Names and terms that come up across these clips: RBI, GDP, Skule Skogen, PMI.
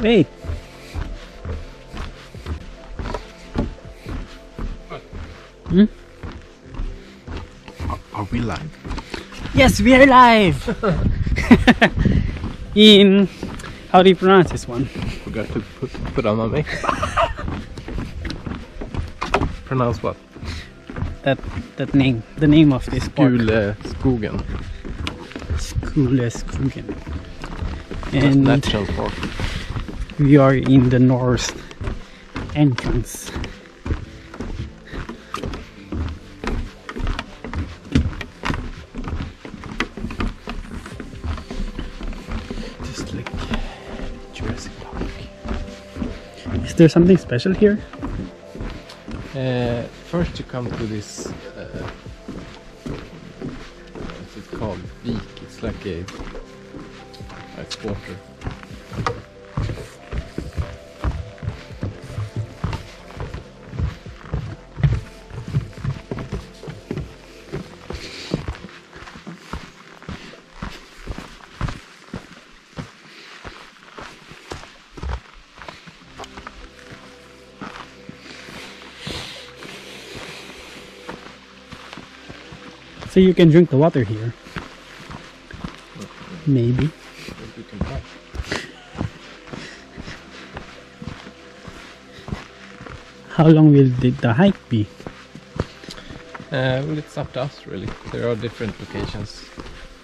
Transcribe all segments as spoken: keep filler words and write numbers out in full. Wait. Hmm? Are, are we live? Yes, we are live! In... How do you pronounce this one? Forgot to put, put on my makeup. Pronounce what? That that name. The name of this park. Skule Skogen. Skule Skogen. And National Park. We are in the north entrance. Just like Jurassic Park. Is there something special here? Uh, first you come to this, uh, what's it called? Vik. It's like a, like water. So you can drink the water here. Maybe. Maybe you can try. How long will the, the hike be? Uh, well, it's up to us really. There are different locations.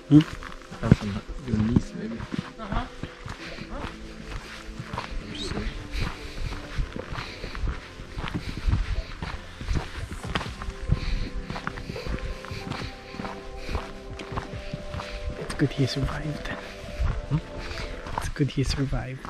Hmm? Have some your knees maybe. Uh-huh. It's good he survived. Hmm? It's good he survived.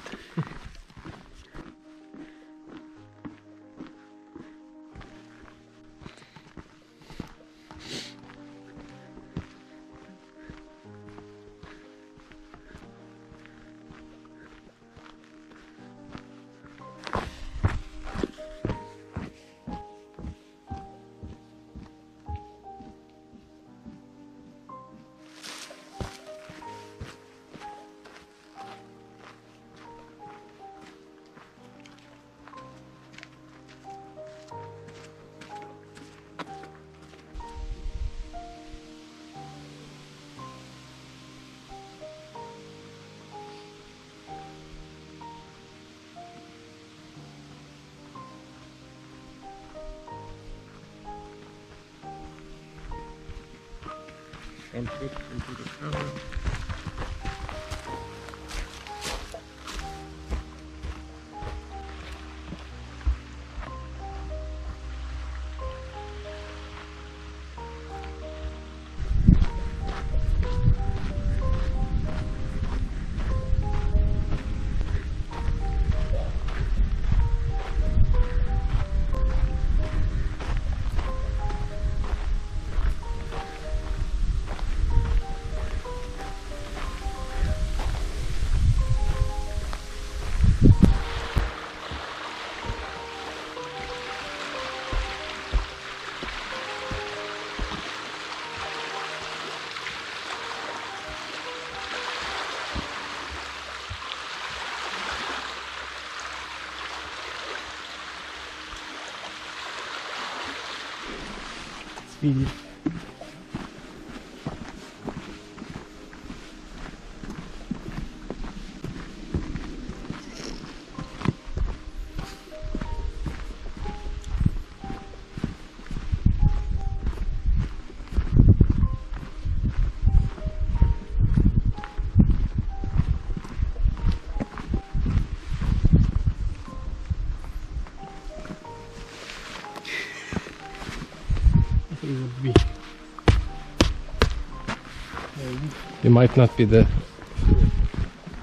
And put into the camera. Speedy. You might not be the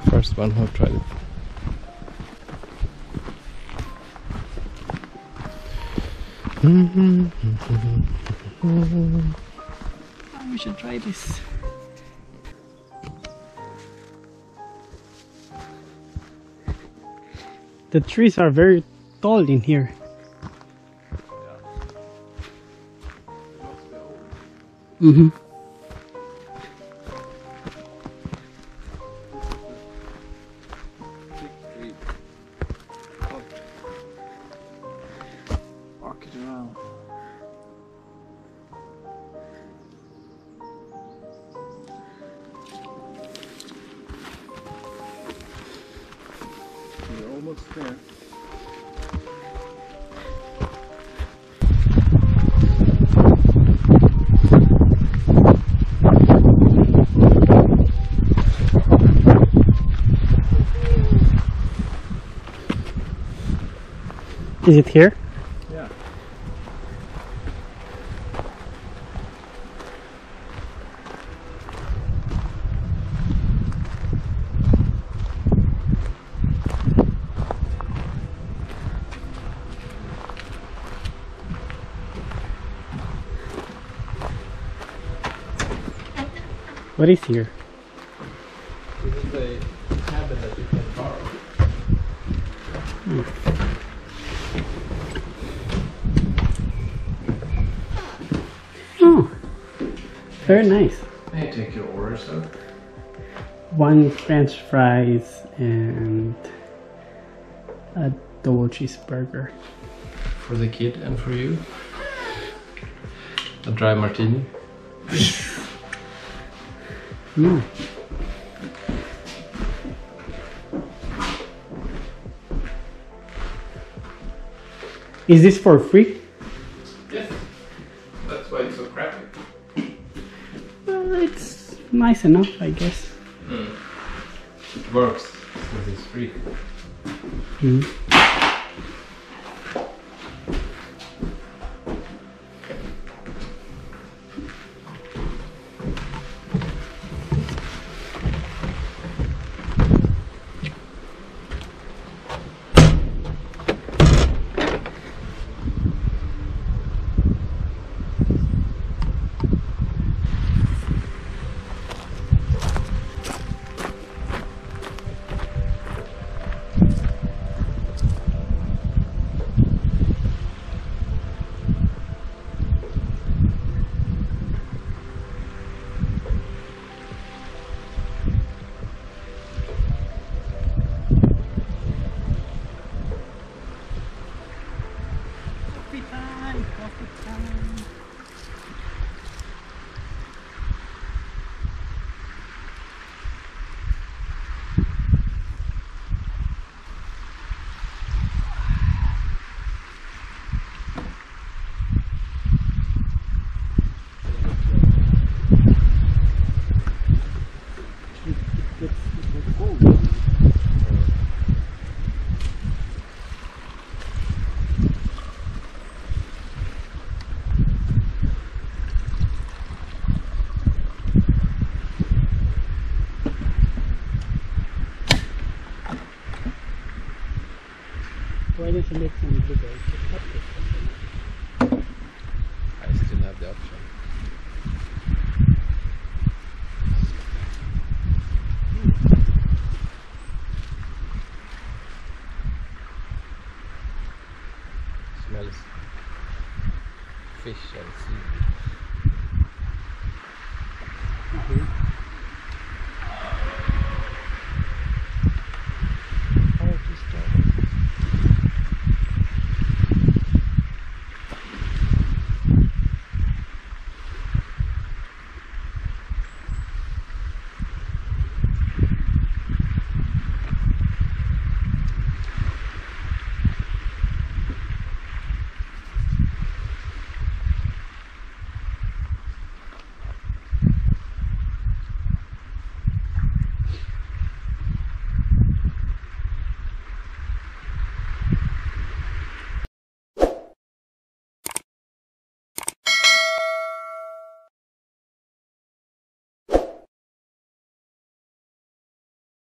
first one who tried it. Oh, we should try this. The trees are very tall in here. Mm-hmm. There. Is it here? Yeah. What is here? This is a cabin that you can borrow. Hmm. Oh, very nice. May I take your orders, though? One French fries and a double cheeseburger. For the kid and for you? A dry martini? Mm. Is this for free? Yes. That's why it's so crappy. Well, it's nice enough, I guess. Mm. It works because it's free. Mm. Why does it make some good